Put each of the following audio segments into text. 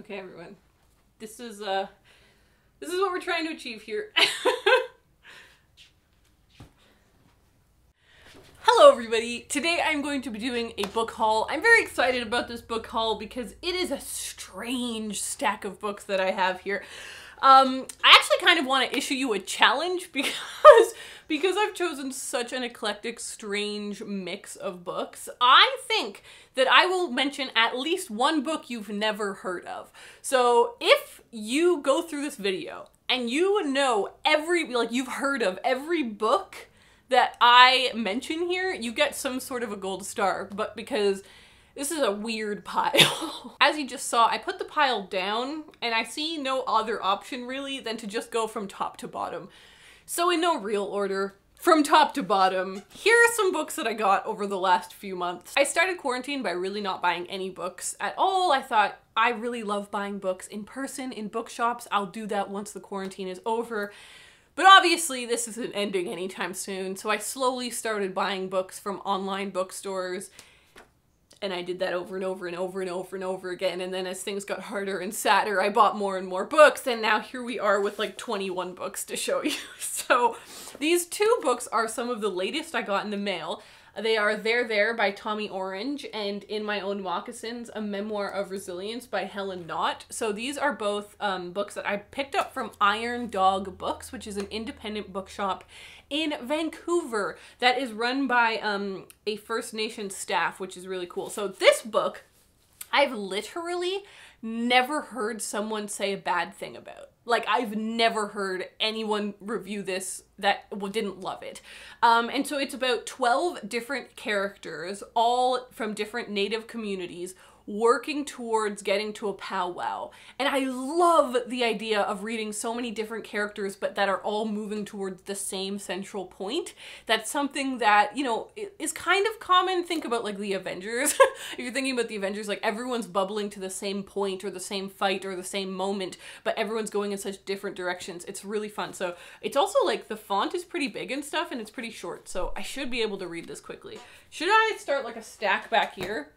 Okay, everyone. This is what we're trying to achieve here. Hello everybody! Today I'm going to be doing a book haul. I'm very excited about this book haul because it is a strange stack of books that I have here. I actually kind of want to issue you a challenge because I've chosen such an eclectic, strange mix of books. I think that I will mention at least one book you've never heard of. So if you go through this video and you know you've heard of every book that I mention here, you get some sort of a gold star, but because this is a weird pile. As you just saw, I put the pile down and I see no other option really than to just go from top to bottom. So in no real order, from top to bottom, here are some books that I got over the last few months. I started quarantine by really not buying any books at all. I thought, I really love buying books in person, in bookshops. I'll do that once the quarantine is over. But obviously this isn't ending anytime soon, so I slowly started buying books from online bookstores. And I did that over and over and over and over and over again. And then as things got harder and sadder, I bought more and more books. And now here we are with like 21 books to show you. So these two books are some of the latest I got in the mail. They are There There by Tommy Orange and In My Own Moccasins, A Memoir of Resilience by Helen Knott. So these are both books that I picked up from Iron Dog Books, which is an independent bookshop in Vancouver that is run by a First Nations staff, which is really cool. So this book, I've literally never heard someone say a bad thing about. Like, I've never heard anyone review this that didn't love it. And so it's about 12 different characters, all from different native communities, working towards getting to a powwow. And I love the idea of reading so many different characters, but that are all moving towards the same central point. That's something that, you know, is kind of common. Think about like the Avengers. If you're thinking about the Avengers, like everyone's bubbling to the same point or the same fight or the same moment, but everyone's going in such different directions. It's really fun. So it's also like the font is pretty big and stuff and it's pretty short. So I should be able to read this quickly. Should I start like a stack back here?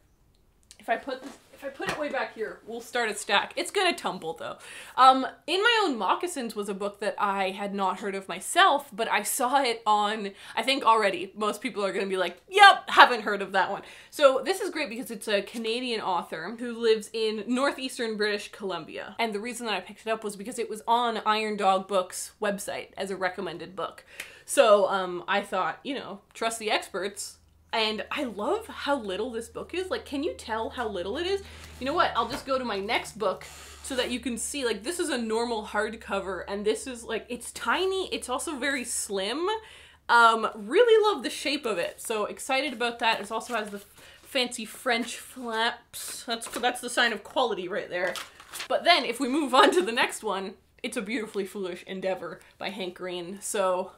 If I put it way back here, we'll start a stack. It's gonna tumble though. In My Own Moccasins was a book that I had not heard of myself, but I saw it on, I think already, most people are gonna be like, yep, haven't heard of that one. So this is great because it's a Canadian author who lives in northeastern British Columbia. And the reason that I picked it up was because it was on Iron Dog Books website as a recommended book. So I thought, you know, trust the experts. And I love how little this book is. Like, can you tell how little it is? You know what? I'll just go to my next book so that you can see, like, this is a normal hardcover and this is like, it's tiny. It's also very slim. Really love the shape of it. So excited about that. It also has the fancy French flaps. That's the sign of quality right there. But then if we move on to the next one, it's A Beautifully Foolish Endeavor by Hank Green. So,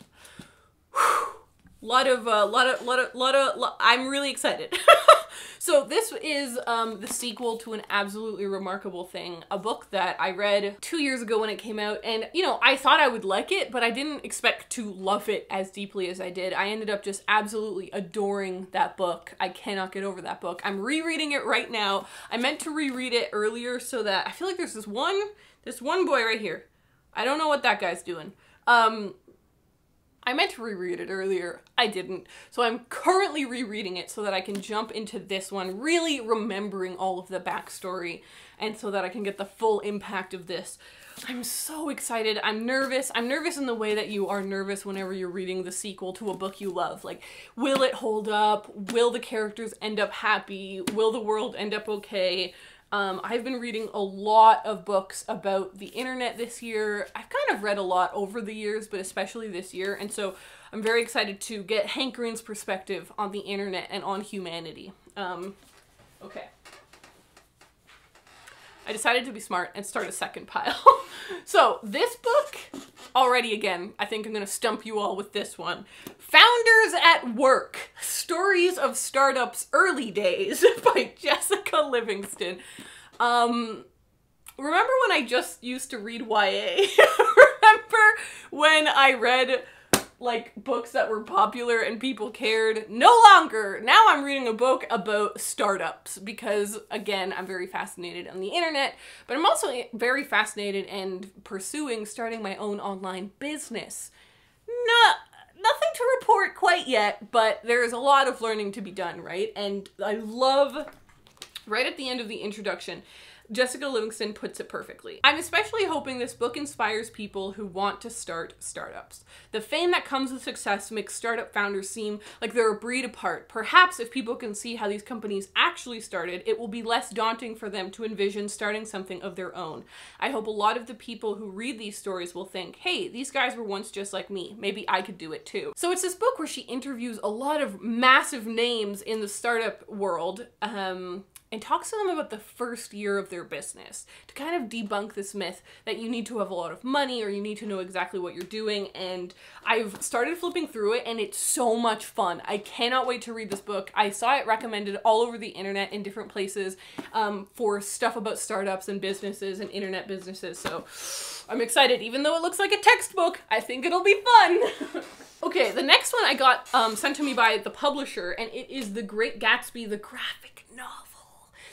whew. I'm really excited. So this is the sequel to An Absolutely Remarkable Thing, a book that I read 2 years ago when it came out, and you know, I thought I would like it, but I didn't expect to love it as deeply as I did. I ended up just absolutely adoring that book. I cannot get over that book. I'm rereading it right now. I meant to reread it earlier so that I feel like there's this one boy right here. I don't know what that guy's doing. I meant to reread it earlier, I didn't. So I'm currently rereading it so that I can jump into this one, really remembering all of the backstory and so that I can get the full impact of this. I'm so excited, I'm nervous. I'm nervous in the way that you are nervous whenever you're reading the sequel to a book you love. Like, will it hold up? Will the characters end up happy? Will the world end up okay? I've been reading a lot of books about the internet this year. I've kind of read a lot over the years, but especially this year. And so I'm very excited to get Hank Green's perspective on the internet and on humanity. Okay. I decided to be smart and start a second pile. So this book, already again, I think I'm gonna stump you all with this one. Founders at Work, Stories of Startups' Early Days by Jessica Livingston. Remember when I just used to read YA? Remember when I read like books that were popular and people cared. No longer! Now I'm reading a book about startups because, again, I'm very fascinated on the internet, but I'm also very fascinated and pursuing starting my own online business. Nothing to report quite yet, but there is a lot of learning to be done, right? And I love, right at the end of the introduction, Jessica Livingston puts it perfectly. I'm especially hoping this book inspires people who want to start startups. The fame that comes with success makes startup founders seem like they're a breed apart. Perhaps if people can see how these companies actually started, it will be less daunting for them to envision starting something of their own. I hope a lot of the people who read these stories will think, hey, these guys were once just like me. Maybe I could do it too. So it's this book where she interviews a lot of massive names in the startup world, and talks to them about the first year of their business to kind of debunk this myth that you need to have a lot of money or you need to know exactly what you're doing. And I've started flipping through it and it's so much fun. I cannot wait to read this book. I saw it recommended all over the internet in different places for stuff about startups and businesses and internet businesses. So I'm excited. Even though it looks like a textbook, I think it'll be fun. Okay, the next one I got sent to me by the publisher, and it is The Great Gatsby, the graphic novel.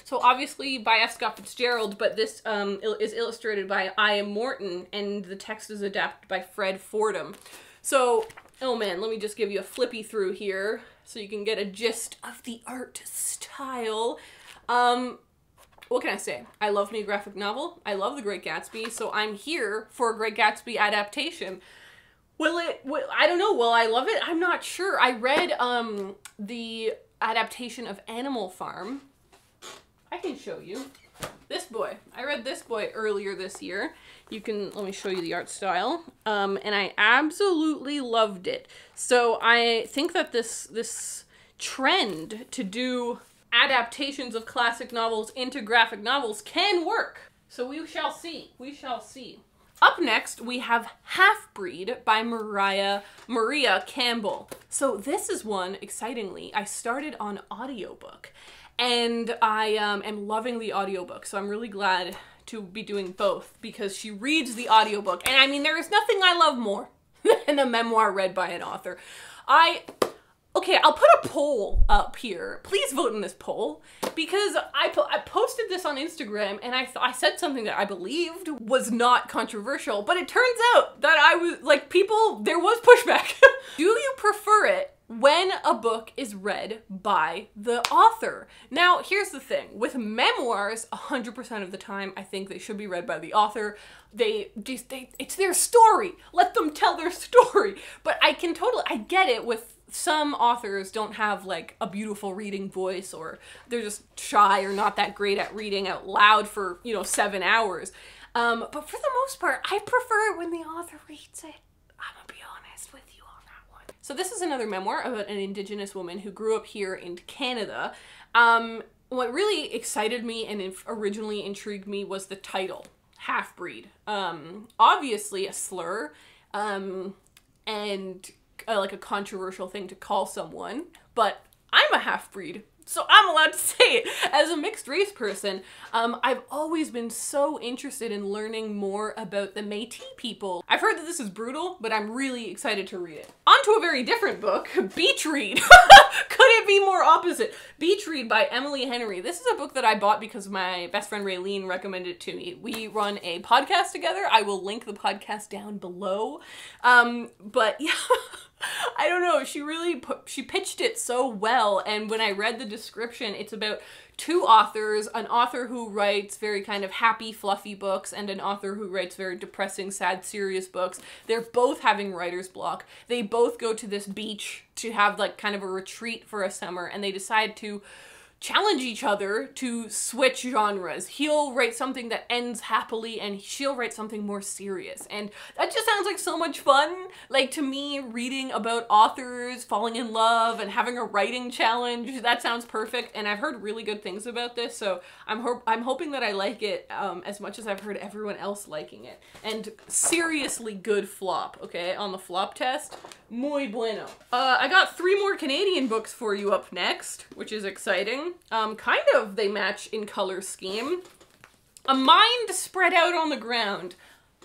So obviously by F. Scott Fitzgerald, but this is illustrated by Ian Morton, and the text is adapted by Fred Fordham. So, oh man, let me just give you a flippy through here so you can get a gist of the art style. What can I say? I love me a graphic novel. I love The Great Gatsby, so I'm here for a Great Gatsby adaptation. Will, I don't know, will I love it? I'm not sure. I read the adaptation of Animal Farm. I can show you. This boy. I read this boy earlier this year. You can, let me show you the art style. And I absolutely loved it. So I think that this trend to do adaptations of classic novels into graphic novels can work. So we shall see. We shall see. Up next, we have Halfbreed by Mariah Campbell. So this is one, excitingly, I started on audiobook. And I am loving the audiobook, so I'm really glad to be doing both because she reads the audiobook. And I mean, there is nothing I love more than a memoir read by an author. Okay, I'll put a poll up here. Please vote in this poll because I posted this on Instagram and I said something that I believed was not controversial, but it turns out that I was, like, people, there was pushback. Do you prefer it when a book is read by the author? Now, here's the thing. With memoirs, 100% of the time, I think they should be read by the author. It's their story. Let them tell their story. But I get it with some authors don't have, like, a beautiful reading voice, or they're just shy or not that great at reading out loud for, you know, 7 hours. But for the most part, I prefer it when the author reads it. I'm gonna be honest with you. So this is another memoir about an Indigenous woman who grew up here in Canada. What really excited me and originally intrigued me was the title, Halfbreed. Obviously a slur and like a controversial thing to call someone, but I'm a half-breed, so I'm allowed to say it. As a mixed-race person, I've always been so interested in learning more about the Métis people. I've heard that this is brutal, but I'm really excited to read it. On to a very different book, Beach Read. Could it be more opposite? Beach Read by Emily Henry. This is a book that I bought because my best friend Raylene recommended it to me. We run a podcast together. I will link the podcast down below. But yeah, I don't know. She really she pitched it so well, and when I read the description, it's about two authors, an author who writes very kind of happy, fluffy books and an author who writes very depressing, sad, serious books. They're both having writer's block. They both go to this beach to have, like, kind of a retreat for a summer, and they decide to challenge each other to switch genres. He'll write something that ends happily and she'll write something more serious. And that just sounds like so much fun. Like, to me, reading about authors falling in love and having a writing challenge, that sounds perfect. And I've heard really good things about this, so I'm hoping that I like it as much as I've heard everyone else liking it. And seriously good flop, okay? On the flop test, muy bueno. I got three more Canadian books for you up next, which is exciting. Kind of, they match in color scheme. A Mind Spread Out on the Ground.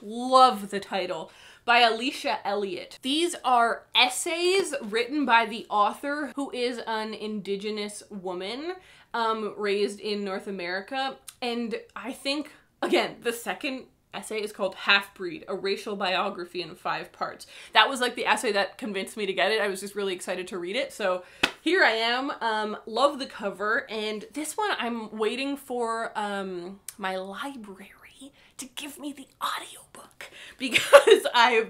Love the title. by Alicia Elliott. These are essays written by the author, who is an indigenous woman raised in North America. And I think, again, the second essay is called Halfbreed, a Racial Biography in 5 Parts. That was like the essay that convinced me to get it. I was just really excited to read it. So here I am. Love the cover. And this one I'm waiting for my library to give me the audiobook, because I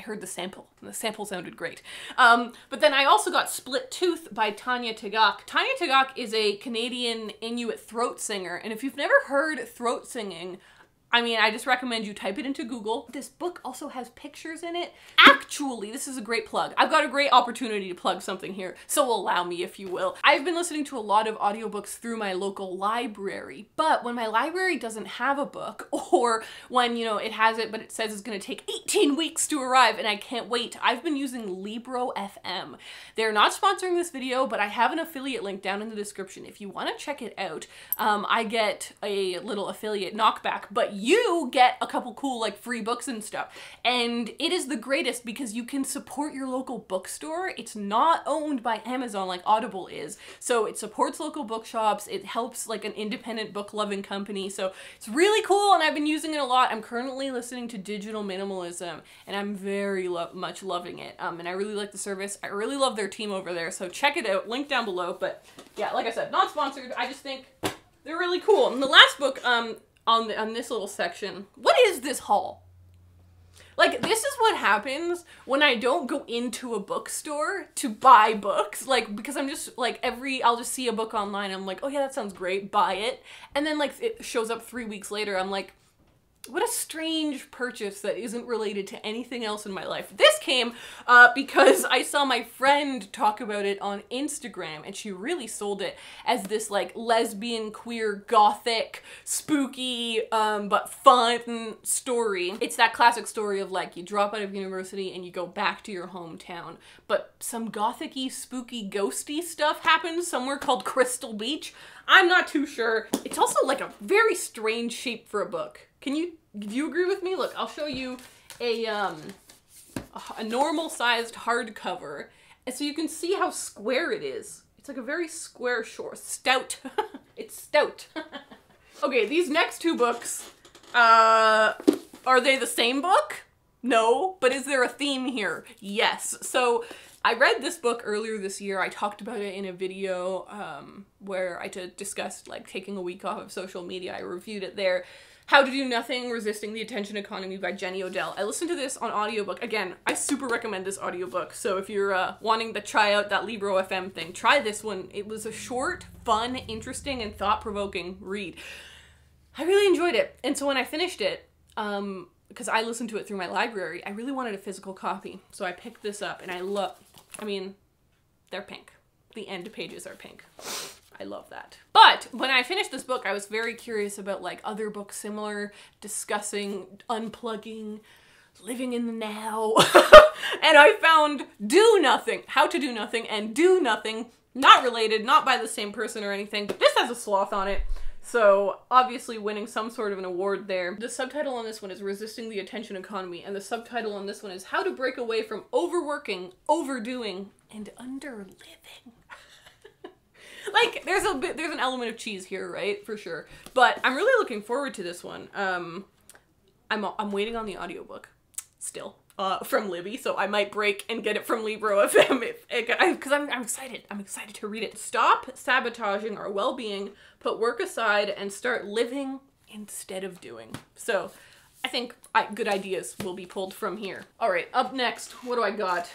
heard the sample, and the sample sounded great. But then I also got Split Tooth by Tanya Tagaq. Tanya Tagaq is a Canadian Inuit throat singer, and if you've never heard throat singing, I mean, I just recommend you type it into Google. This book also has pictures in it. Actually, this is a great plug. I've got a great opportunity to plug something here, so allow me if you will. I've been listening to a lot of audiobooks through my local library, but when my library doesn't have a book, or when, you know, it has it but it says it's gonna take 18 weeks to arrive and I can't wait, I've been using Libro FM. They're not sponsoring this video, but I have an affiliate link down in the description if you wanna check it out. I get a little affiliate knockback, but you get a couple cool like free books and stuff, and it is the greatest because you can support your local bookstore. It's not owned by Amazon like Audible is, so it supports local bookshops. It helps like an independent book loving company, so it's really cool and I've been using it a lot. I'm currently listening to Digital Minimalism and I'm very much loving it, and I really like the service. I really love their team over there, so check it out, link down below. But yeah, like I said, not sponsored. I just think they're really cool. And the last book on this little section. What is this haul? Like, this is what happens when I don't go into a bookstore to buy books. Like, because I'm just, like, I'll just see a book online, I'm like, oh yeah, that sounds great, buy it. And then, like, it shows up 3 weeks later, I'm like, what a strange purchase that isn't related to anything else in my life. This came because I saw my friend talk about it on Instagram, and she really sold it as this like lesbian, queer, gothic, spooky, but fun story. It's that classic story of like you drop out of university and you go back to your hometown, but some gothic-y, spooky, ghosty stuff happens somewhere called Crystal Beach. I'm not too sure. It's also like a very strange shape for a book. Do you agree with me? Look, I'll show you a normal sized hardcover, and so you can see how square it is. It's like a very square short, stout. It's stout. Okay, these next two books, are they the same book? No, but is there a theme here? Yes. So I read this book earlier this year. I talked about it in a video where I discussed like taking a week off of social media. I reviewed it there. How to Do Nothing, Resisting the Attention Economy by Jenny Odell. I listened to this on audiobook. Again, I super recommend this audiobook. So if you're wanting to try out that Libro FM thing, try this one. It was a short, fun, interesting, and thought-provoking read. I really enjoyed it. And so when I finished it, because I listened to it through my library, I really wanted a physical copy. So I picked this up, and I mean, they're pink. The end pages are pink. I love that. But when I finished this book, I was very curious about like other books similar, discussing unplugging, living in the now. And I found Do Nothing, How to Do Nothing, and Do Nothing, not related, not by the same person or anything, but this has a sloth on it. So obviously winning some sort of an award there. The subtitle on this one is Resisting the Attention Economy, and the subtitle on this one is How to Break Away from Overworking, Overdoing, and Underliving. Like, there's an element of cheese here, right? For sure. But I'm really looking forward to this one. I'm waiting on the audiobook still, from Libby, so I might break and get it from Libro FM because I'm excited. I'm excited to read it. Stop sabotaging our well-being, put work aside, and start living instead of doing. So I think good ideas will be pulled from here. All right, up next, what do I got?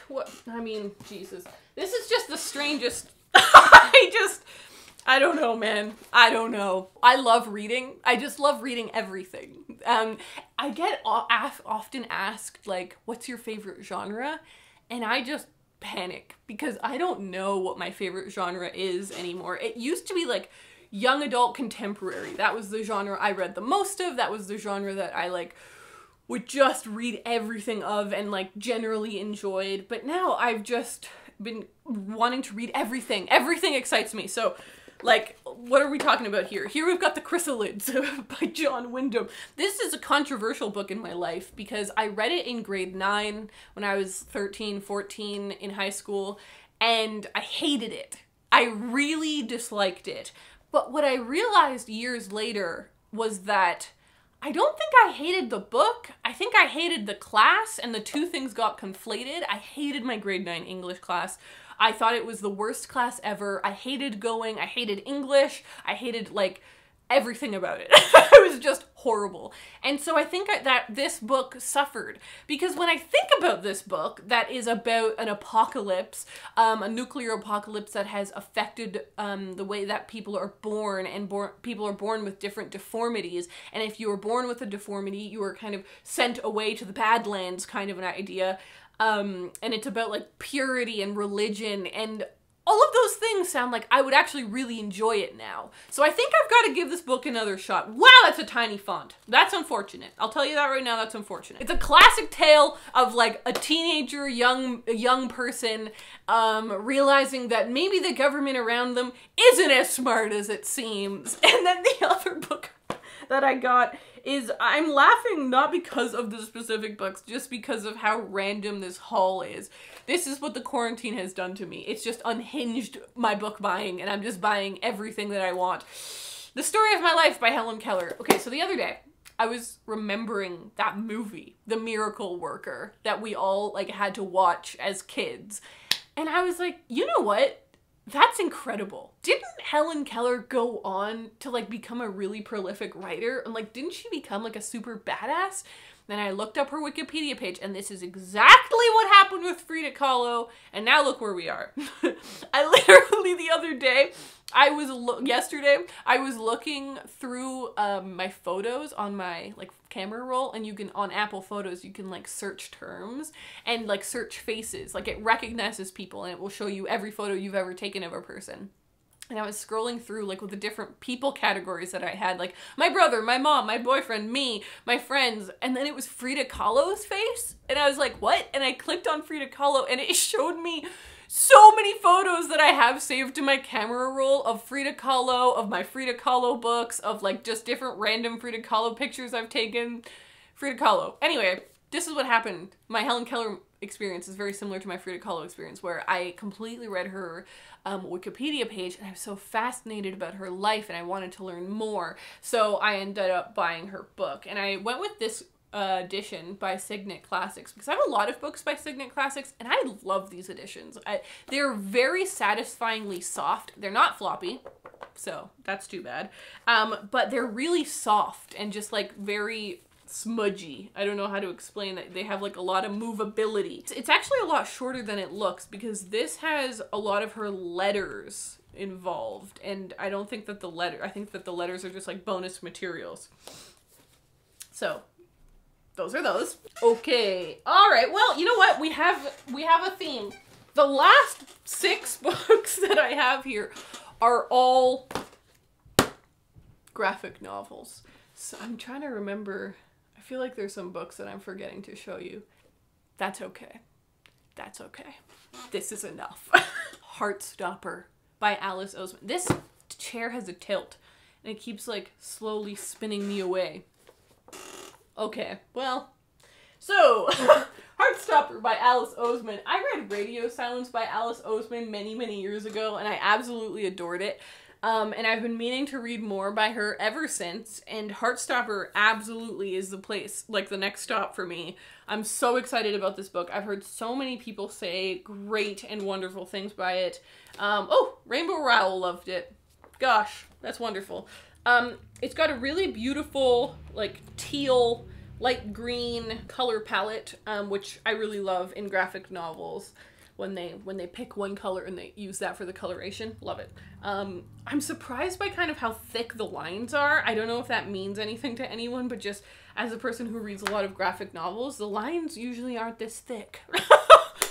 I mean, Jesus. This is just the strangest. I don't know, man. I don't know. I love reading. I just love reading everything. I get often asked, like, what's your favorite genre? And I just panic because I don't know what my favorite genre is anymore. It used to be like young adult contemporary. That was the genre I read the most of. That was the genre that I like would just read everything of and like generally enjoyed. But now I've just been wanting to read everything. Everything excites me. So Like, what are we talking about here? Here we've got The Chrysalids by John Wyndham. This is a controversial book in my life because I read it in grade 9 when I was 13, 14 in high school, and I hated it. I really disliked it. But what I realized years later was that I don't think I hated the book. I think I hated the class, and the two things got conflated. I hated my grade 9 English class. I thought it was the worst class ever. I hated going. I hated English. I hated, like, everything about it. It was just horrible. And so I think that this book suffered, because when I think about this book that is about an apocalypse, a nuclear apocalypse that has affected the way that people are born, and people are born with different deformities, and if you are born with a deformity, you are kind of sent away to the Badlands, kind of an idea, and it's about, like, purity and religion, and all of those things sound like I would actually really enjoy it now. So I think I've got to give this book another shot. Wow, that's a tiny font. That's unfortunate. I'll tell you that right now, that's unfortunate. It's a classic tale of, like, a teenager, young person realizing that maybe the government around them isn't as smart as it seems. And then the other book that I got is, I'm laughing not because of the specific books, just because of how random this haul is. This is what the quarantine has done to me. It's just unhinged my book buying, and I'm just buying everything that I want. The Story of My Life by Helen Keller. Okay, so the other day, I was remembering that movie, The Miracle Worker, that we all, like, had to watch as kids. And I was like, you know what? That's incredible. Didn't Helen Keller go on to, like, become a really prolific writer? And, like, didn't she become, like, a super badass? Then I looked up her Wikipedia page, and this is exactly what happened with Frida Kahlo, and now look where we are. I literally, the other day, yesterday, I was looking through my photos on my, like, camera roll, and you can, on Apple Photos, you can, like, search terms and, like, search faces. Like, it recognizes people, and it will show you every photo you've ever taken of a person. And I was scrolling through, like, with the different people categories that I had, like, my brother, my mom, my boyfriend, me, my friends, and then it was Frida Kahlo's face, and I was like, what? And I clicked on Frida Kahlo, and it showed me so many photos that I have saved to my camera roll of Frida Kahlo, of my Frida Kahlo books, of, like, just different random Frida Kahlo pictures I've taken. Frida Kahlo. Anyway, this is what happened. My Helen Keller experience is very similar to my Frida Kahlo experience, where I completely read her Wikipedia page, and I was so fascinated about her life, and I wanted to learn more, so I ended up buying her book. And I went with this edition by Signet Classics, because I have a lot of books by Signet Classics, and I love these editions. They're very satisfyingly soft. They're not floppy, so that's too bad, but they're really soft and just, like, very smudgy. I don't know how to explain that. They have, like, a lot of movability. It's actually a lot shorter than it looks, because this has a lot of her letters involved, and I don't think that I think that the letters are just, like, bonus materials. So those are those. Okay. All right. Well, you know what? We have a theme. The last 6 books that I have here are all graphic novels. So I'm trying to remember. I feel like there's some books that I'm forgetting to show you. That's okay. That's okay. This is enough. Heartstopper by Alice Oseman. This chair has a tilt, and it keeps, like, slowly spinning me away. Okay, well, so Heartstopper by Alice Oseman. I read Radio Silence by Alice Oseman many, many years ago, and I absolutely adored it. And I've been meaning to read more by her ever since, and Heartstopper absolutely is the place, like, the next stop for me. I'm so excited about this book. I've heard so many people say great and wonderful things by it. Oh, Rainbow Rowell loved it. Gosh, that's wonderful. It's got a really beautiful, like, teal, light green color palette, which I really love in graphic novels. When they pick one color and they use that for the coloration. Love it. I'm surprised by kind of how thick the lines are. I don't know if that means anything to anyone, but just as a person who reads a lot of graphic novels, the lines usually aren't this thick.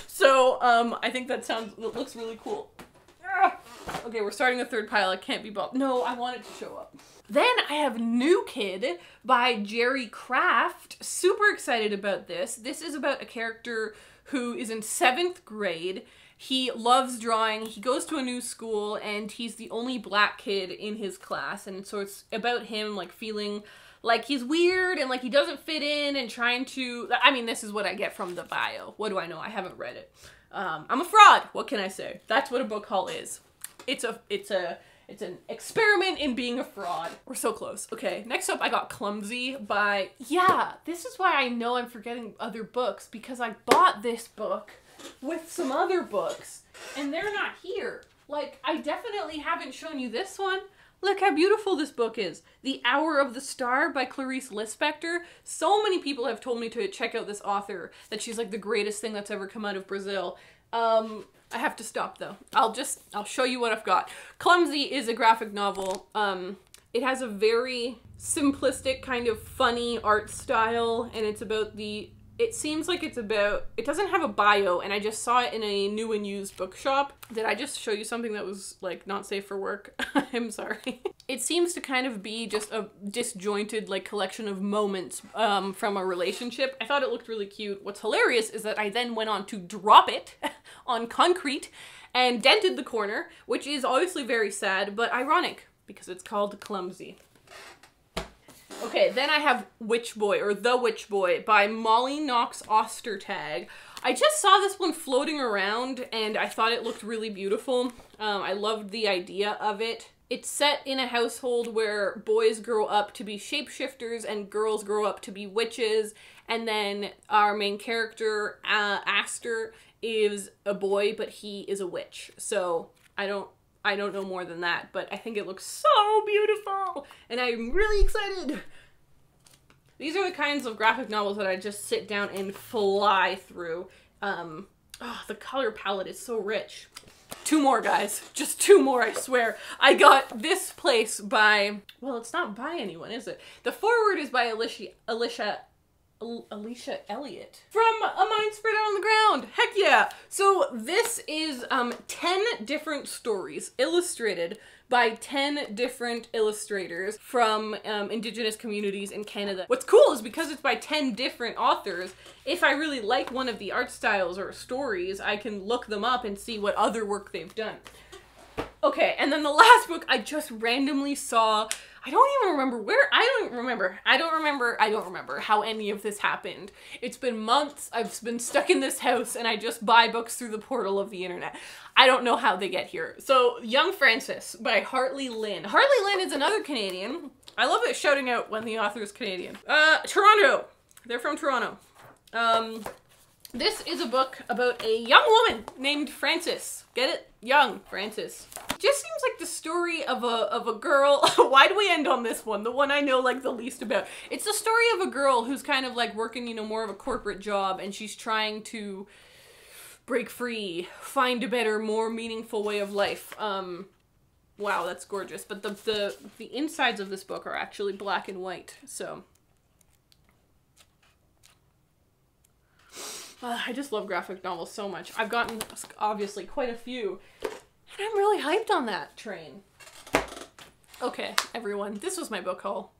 So I think that looks really cool. Okay, we're starting a third pile. I can't be bothered. No, I want it to show up. Then I have New Kid by Jerry Craft. Super excited about this. This is about a character who is in 7th grade He loves drawing, he goes to a new school, and he's the only black kid in his class, and so it's about him, like, feeling like he's weird and like he doesn't fit in and trying to, I mean, this is what I get from the bio. What do I know? I haven't read it. I'm a fraud. What can I say? That's what a book haul is. It's an experiment in being a fraud. We're so close. Okay, next up I got Clumsy by, yeah, this is why I know I'm forgetting other books, because I bought this book with some other books and they're not here. Like, I definitely haven't shown you this one. Look how beautiful this book is. The Hour of the Star by Clarice Lispector. So many people have told me to check out this author, that she's like the greatest thing that's ever come out of Brazil. I have to stop though. I'll show you what I've got. Clumsy is a graphic novel. It has a very simplistic kind of funny art style, and it's about the, it seems like it's about, it doesn't have a bio, and I just saw it in a new and used bookshop. Did I just show you something that was, like, not safe for work? I'm sorry. It seems to kind of be just a disjointed, like, collection of moments from a relationship. I thought it looked really cute. What's hilarious is that I then went on to drop it on concrete and dented the corner, which is obviously very sad, but ironic, because it's called Clumsy. Okay, then I have Witch Boy, or The Witch Boy, by Molly Knox Ostertag. I just saw this one floating around, and I thought it looked really beautiful. I loved the idea of it. It's set in a household where boys grow up to be shapeshifters and girls grow up to be witches, and then our main character, Aster, is a boy, but he is a witch. So, I don't know more than that, but I think it looks so beautiful, and I'm really excited. These are the kinds of graphic novels that I just sit down and fly through. Oh, the color palette is so rich. Two more, guys. Just two more, I swear. I got This Place by, well, it's not by anyone, is it? The foreword is by Alicia Elliott from A Mind Spread Out on the Ground. Heck yeah. So this is 10 different stories illustrated by 10 different illustrators from Indigenous communities in Canada. What's cool is because it's by 10 different authors, if I really like one of the art styles or stories, I can look them up and see what other work they've done. Okay, and then the last book I just randomly saw, I don't even remember where, I don't remember how any of this happened. It's been months, I've been stuck in this house, and I just buy books through the portal of the internet. I don't know how they get here. So, Young Frances by Hartley Lynn. Hartley Lynn is another Canadian. I love it shouting out when the author is Canadian. Toronto. They're from Toronto. This is a book about a young woman named Frances. Get it? Young Frances. Just seems like the story of a girl. Why do we end on this one? The one I know, like, the least about. It's the story of a girl who's kind of, like, working, you know, more of a corporate job, and she's trying to break free, find a better, more meaningful way of life. Wow, that's gorgeous. But the insides of this book are actually black and white, so. I just love graphic novels so much. I've gotten, obviously, quite a few. And I'm really hyped on that train. Okay, everyone, this was my book haul.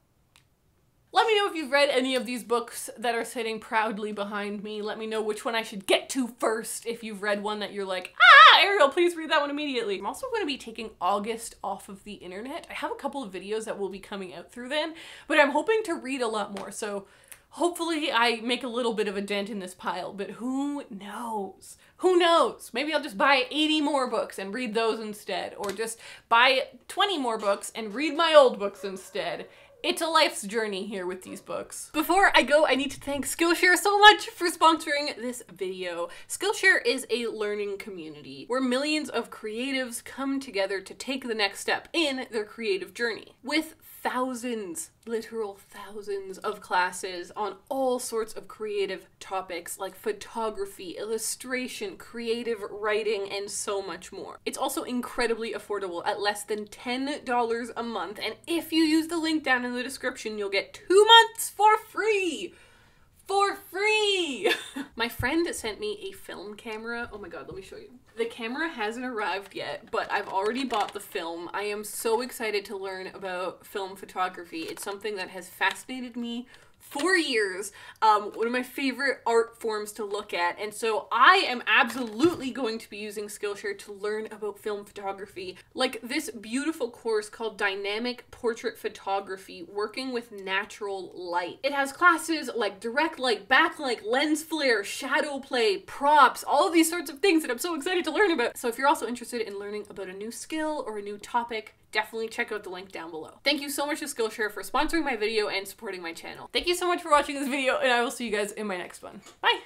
Let me know if you've read any of these books that are sitting proudly behind me. Let me know which one I should get to first if you've read one that you're like, ah, Ariel, please read that one immediately. I'm also going to be taking August off of the internet. I have a couple of videos that will be coming out through then, but I'm hoping to read a lot more. So hopefully I make a little bit of a dent in this pile, but who knows? Who knows? Maybe I'll just buy 80 more books and read those instead, or just buy 20 more books and read my old books instead. It's a life's journey here with these books. Before I go, I need to thank Skillshare so much for sponsoring this video. Skillshare is a learning community where millions of creatives come together to take the next step in their creative journey. With thousands, literal thousands of classes on all sorts of creative topics like photography, illustration, creative writing, and so much more. It's also incredibly affordable at less than $10 a month, and if you use the link down in the description, you'll get 2 months for free! For free! My friend sent me a film camera. Oh my god, let me show you. The camera hasn't arrived yet, but I've already bought the film. I am so excited to learn about film photography. It's something that has fascinated me 4 years, one of my favorite art forms to look at, and so I am absolutely going to be using Skillshare to learn about film photography, like this beautiful course called Dynamic Portrait Photography, working with natural light. It has classes like direct light, backlight, lens flare, shadow play, props, all of these sorts of things that I'm so excited to learn about. So if you're also interested in learning about a new skill or a new topic, definitely check out the link down below. Thank you so much to Skillshare for sponsoring my video and supporting my channel. Thank you so much for watching this video, and I will see you guys in my next one. Bye!